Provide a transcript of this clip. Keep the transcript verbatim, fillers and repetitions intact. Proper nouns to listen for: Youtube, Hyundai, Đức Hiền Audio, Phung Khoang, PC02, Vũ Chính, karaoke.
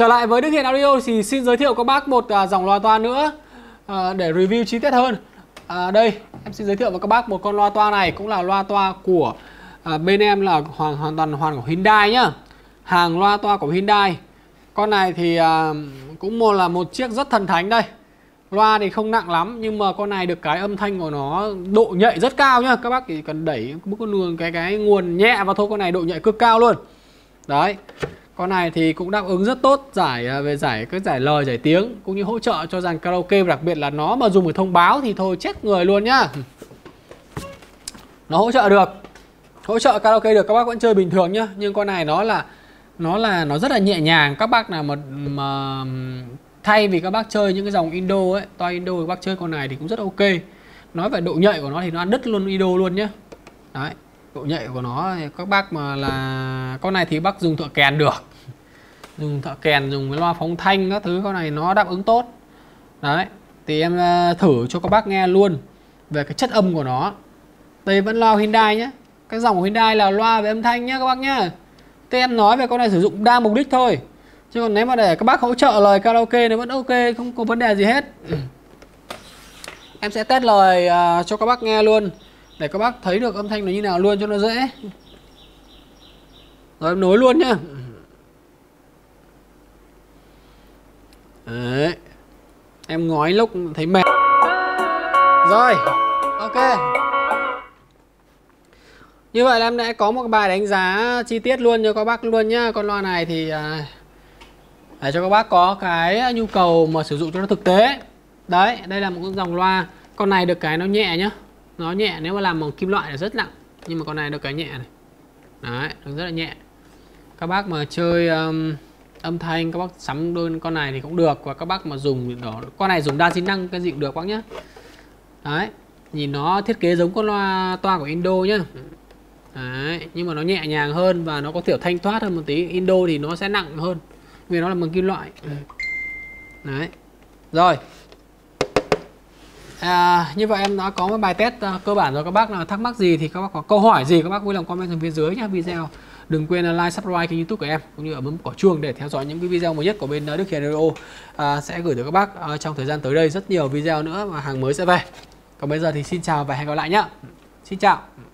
Trở lại với Đức Hiền Audio thì xin giới thiệu các bác một dòng loa toa nữa để review chi tiết hơn. À, đây em xin giới thiệu với các bác một con loa toa, này cũng là loa toa của à, bên em là hoàn hoàn toàn hoàn của Hyundai nhá, hàng loa toa của Hyundai. Con này thì à, cũng một là một chiếc rất thần thánh đây. Loa thì không nặng lắm nhưng mà con này được cái âm thanh của nó độ nhạy rất cao nhá. Các bác chỉ cần đẩy cái cái cái nguồn nhẹ vào thôi, con này độ nhạy cực cao luôn. Đấy. Con này thì cũng đáp ứng rất tốt giải về giải cái giải lời, giải tiếng cũng như hỗ trợ cho dàn karaoke, đặc biệt là nó mà dùng để thông báo thì thôi chết người luôn nhá. Nó hỗ trợ được. Hỗ trợ karaoke được, các bác vẫn chơi bình thường nhá, nhưng con này nó là nó là nó rất là nhẹ nhàng. Các bác nào mà mà thay vì các bác chơi những cái dòng Indo ấy, toa Indo các bác chơi con này thì cũng rất ok. Nói về độ nhạy của nó thì nó ăn đứt luôn Indo luôn nhá. Đấy. Độ nhạy của nó các bác mà là con này thì bác dùng thợ kèn được, dùng thợ kèn, dùng cái loa phóng thanh các thứ, con này nó đáp ứng tốt. Đấy thì em thử cho các bác nghe luôn về cái chất âm của nó. Đây vẫn loa Hyundai nhé, cái dòng của Hyundai là loa về âm thanh nhé các bác nhé. Thế em nói về con này sử dụng đa mục đích thôi, chứ còn nếu mà để các bác hỗ trợ lời karaoke thì vẫn ok, không có vấn đề gì hết. Em sẽ test lời uh, cho các bác nghe luôn để các bác thấy được âm thanh nó như nào luôn cho nó dễ. Rồi em nối luôn nhá. Đấy. Em ngói lúc thấy mệt. Rồi, ok. Như vậy là em đã có một bài đánh giá chi tiết luôn cho các bác luôn nhá. Con loa này thì để cho các bác có cái nhu cầu mà sử dụng cho nó thực tế. Đấy, đây là một dòng loa. Con này được cái nó nhẹ nhá. Nó nhẹ, nếu mà làm bằng kim loại là rất nặng, nhưng mà con này được cái nhẹ này. Đấy, nó rất là nhẹ. Các bác mà chơi um, âm thanh, các bác sắm đôi con này thì cũng được. Và các bác mà dùng đó, con này dùng đa tính năng cái gì cũng được bác nhé. Đấy, nhìn nó thiết kế giống con loa toa của Indo nhá. Đấy, nhưng mà nó nhẹ nhàng hơn và nó có kiểu thanh thoát hơn một tí. Indo thì nó sẽ nặng hơn vì nó là bằng kim loại. Đấy, rồi. À, như vậy em đã có một bài test uh, cơ bản rồi. Các bác nào thắc mắc gì thì các bác có câu hỏi gì, các bác vui lòng comment ở phía dưới nhé video. Đừng quên là like, subscribe kênh YouTube của em cũng như ở bấm quả chuông để theo dõi những cái video mới nhất của bên Đức Hiền Audio. uh, Sẽ gửi tới các bác uh, trong thời gian tới đây rất nhiều video nữa và hàng mới sẽ về. Còn bây giờ thì xin chào và hẹn gặp lại nhé. Xin chào.